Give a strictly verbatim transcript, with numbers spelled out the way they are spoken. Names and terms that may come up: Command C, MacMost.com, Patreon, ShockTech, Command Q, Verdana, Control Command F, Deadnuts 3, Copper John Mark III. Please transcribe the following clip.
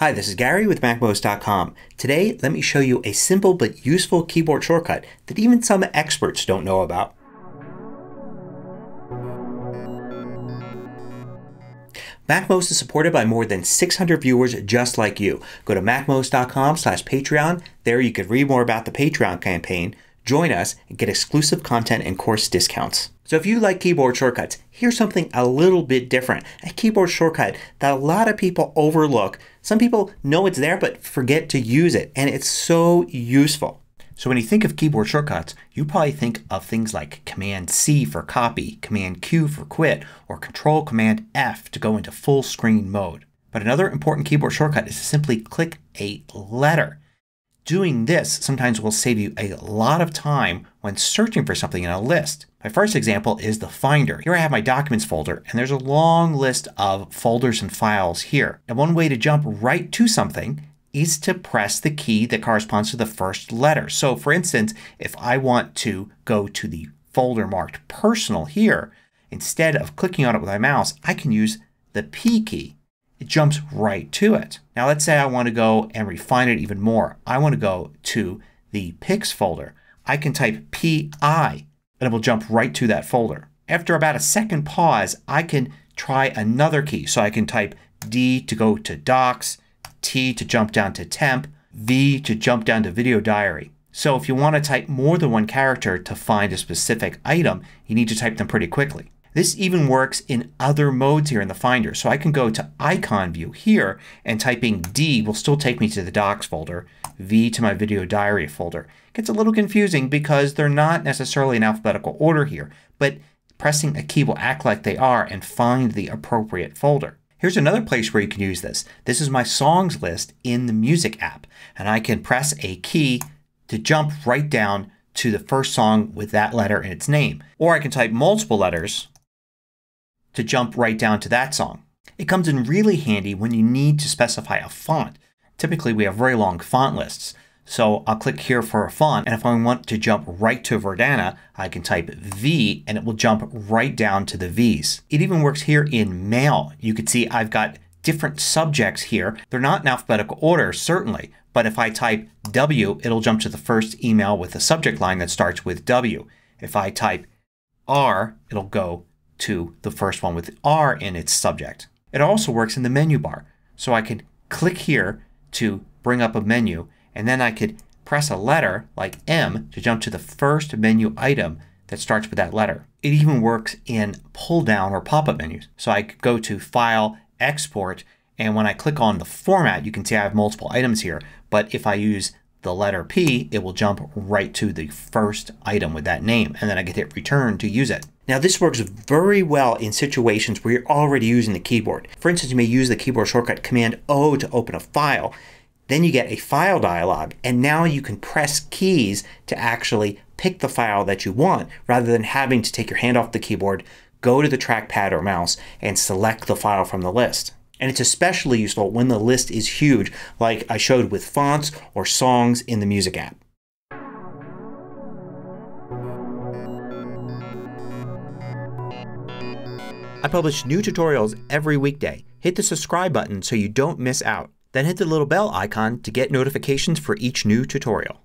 Hi, this is Gary with MacMost dot com. Today let me show you a simple but useful keyboard shortcut that even some experts don't know about. MacMost is supported by more than six hundred viewers just like you. Go to MacMost dot com slash Patreon. There you can read more about the Patreon campaign, join us, and get exclusive content and course discounts. So if you like keyboard shortcuts, here's something a little bit different. A keyboard shortcut that a lot of people overlook. Some people know it's there but forget to use it, and it's so useful. So when you think of keyboard shortcuts, you probably think of things like Command C for copy, Command Q for quit, or Control Command F to go into full screen mode. But another important keyboard shortcut is to simply click a letter. Doing this sometimes will save you a lot of time when searching for something in a list. My first example is the Finder. Here I have my Documents folder and there's a long list of folders and files here. And one way to jump right to something is to press the key that corresponds to the first letter. So for instance, if I want to go to the folder marked Personal here, instead of clicking on it with my mouse, I can use the P key. It jumps right to it. Now let's say I want to go and refine it even more. I want to go to the Pics folder. I can type P I and it will jump right to that folder. After about a second pause I can try another key. So I can type D to go to Docs, T to jump down to Temp, V to jump down to Video Diary. So if you want to type more than one character to find a specific item, you need to type them pretty quickly. This even works in other modes here in the Finder. So I can go to Icon View here and typing D will still take me to the Docs folder, V to my Video Diary folder. It gets a little confusing because they're not necessarily in alphabetical order here, but pressing a key will act like they are and find the appropriate folder. Here's another place where you can use this. This is my songs list in the Music app and I can press a key to jump right down to the first song with that letter in its name. Or I can type multiple letters to jump right down to that song. It comes in really handy when you need to specify a font. Typically we have very long font lists. So I'll click here for a font and if I want to jump right to Verdana I can type V and it will jump right down to the V's. It even works here in Mail. You can see I've got different subjects here. They're not in alphabetical order certainly, but if I type W it'll jump to the first email with a subject line that starts with W. If I type R it'll go to the first one with R in its subject. It also works in the menu bar. So I can click here to bring up a menu. And then I could press a letter like M to jump to the first menu item that starts with that letter. It even works in pull down or pop-up menus. So I could go to File, Export, and when I click on the format you can see I have multiple items here. But if I use the letter P it will jump right to the first item with that name. And then I could hit Return to use it. Now this works very well in situations where you're already using the keyboard. For instance, you may use the keyboard shortcut Command O to open a file. Then you get a file dialog and now you can press keys to actually pick the file that you want rather than having to take your hand off the keyboard, go to the trackpad or mouse, and select the file from the list. And it's especially useful when the list is huge like I showed with fonts or songs in the Music app. I publish new tutorials every weekday. Hit the subscribe button so you don't miss out. Then hit the little bell icon to get notifications for each new tutorial.